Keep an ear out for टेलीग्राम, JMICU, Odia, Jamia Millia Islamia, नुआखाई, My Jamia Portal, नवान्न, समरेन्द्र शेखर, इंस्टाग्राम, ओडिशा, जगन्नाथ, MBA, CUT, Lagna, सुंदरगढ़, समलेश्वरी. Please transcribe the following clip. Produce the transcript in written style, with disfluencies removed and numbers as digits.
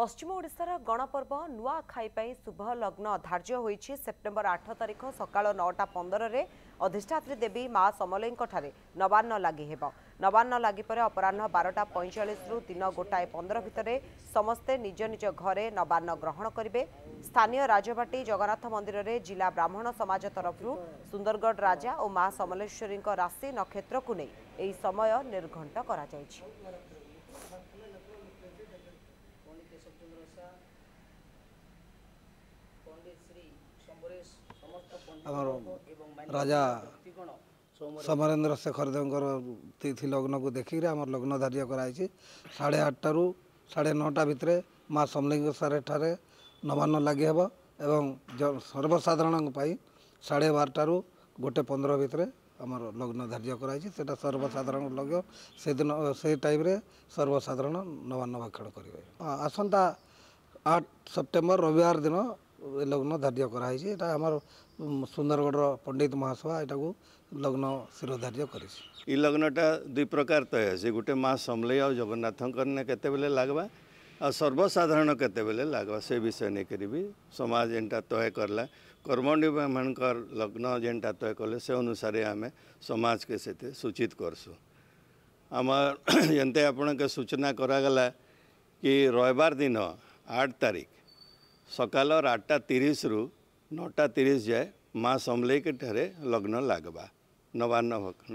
पश्चिम ओडिशार गणपर्व नुआखाई पर शुभ लग्न धार्य होईछि सेप्टेम्बर 8 तारिख सकाळ 9:15 रे अधिष्ठात्री देवी माँ समलेई नवान्न लगी हेबो। नवान्न लगी पर अपराह्न 12:45 रु दिन 1:15 भितर समस्ते निज निज घरे नवान्न ग्रहण करेंगे। स्थानीय राजबाटी जगन्नाथ मंदिर में जिला ब्राह्मण समाज तरफ सुंदरगढ़ राजा और माँ समलेश्वरी राशि नक्षत्र को नहीं समय निर्घंट करा जायछि। राजा समरेन्द्र शेखर देवर तिथि लग्न को देखिक आम लग्न धार्य कराई 8:30 साढ़े 9टा भितर माँ समलेश्वरी ठारे नवान्न लगी हे एवं सर्वसाधारण 12:15 भितर आमर लग्न धार्य कराई सर्वसाधारण लग्न से दिन से टाइम सर्वसाधारण नवान्न भक्षण करेंगे। आसंता 8 सेप्टेम्बर रविवार दिन लग्न धार्य कराई सुंदरगढ़ पंडित महासभा को लग्न शिरोधार्य कर लग्नटा दुई प्रकार तय है गोटे माँ समले आ जगन्नाथ केतबेले लगवा आ सर्वसाधारण केतबेले लगवा से विषय नहीं करी समाज जेनटा तय करला कर्मण्य मानकर लग्न जेनटा तय कले से अनुसार आम समाज के से सूचित करसु। आम जंते आपण के सूचना करागला कि रविवार दिन 8 तारीख सकाल 8:30 रु 9:30 जाए माँ समलेई के ठारे लग्न लगवा नवान्न भक्षण।